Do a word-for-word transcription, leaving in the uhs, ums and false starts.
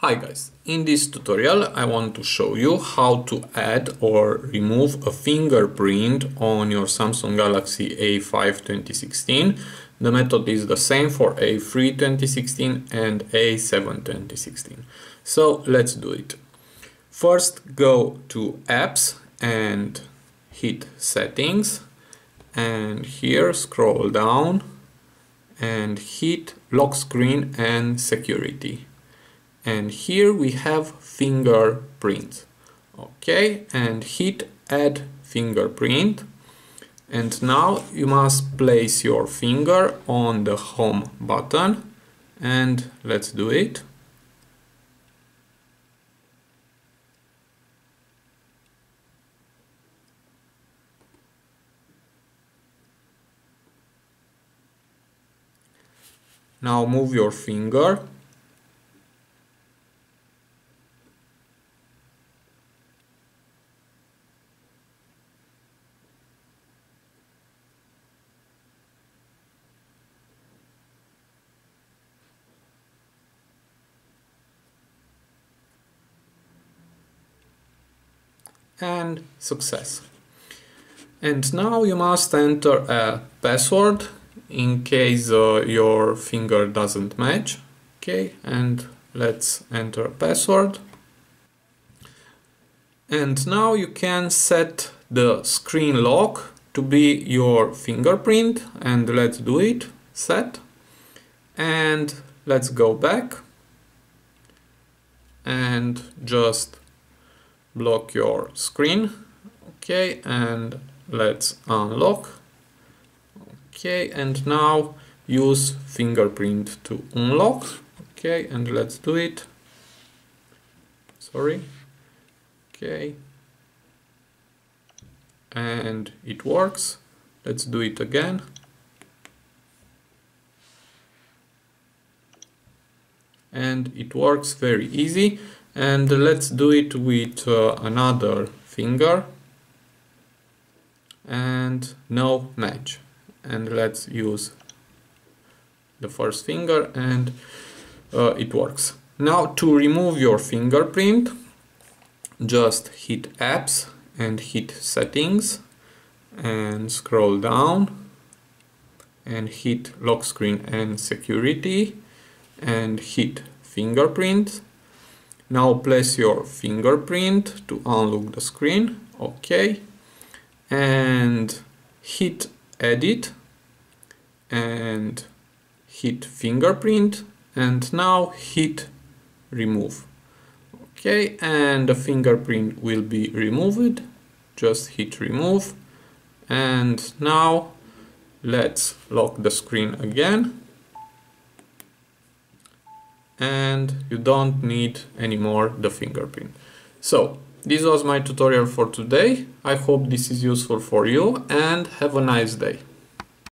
Hi guys, in this tutorial I want to show you how to add or remove a fingerprint on your Samsung Galaxy A five twenty sixteen. The method is the same for A three twenty sixteen and A seven twenty sixteen. So let's do it. First go to Apps and hit Settings, and here scroll down and hit Lock Screen and Security. And here we have fingerprint. Okay, and hit add fingerprint. And now you must place your finger on the home button. And let's do it. Now move your finger. And success. And now you must enter a password in case uh, your finger doesn't match. Okay, and let's enter a password. And now you can set the screen lock to be your fingerprint, and let's do it. Set, and let's go back and just block your screen. Okay, and let's unlock. Okay, and now use fingerprint to unlock. Okay, and let's do it. Sorry. Okay, and it works. Let's do it again. And it works very easy. And let's do it with uh, another finger, and no match. And let's use the first finger, and uh, it works. Now to remove your fingerprint, just hit Apps and hit Settings and scroll down and hit Lock Screen and Security and hit Fingerprint. Now place your fingerprint to unlock the screen. Okay, and hit Edit and hit Fingerprint, and now hit Remove. Okay, and the fingerprint will be removed. Just hit Remove, and now let's lock the screen again. And you don't need anymore the fingerprint. So this was my tutorial for today. I hope this is useful for you, and have a nice day.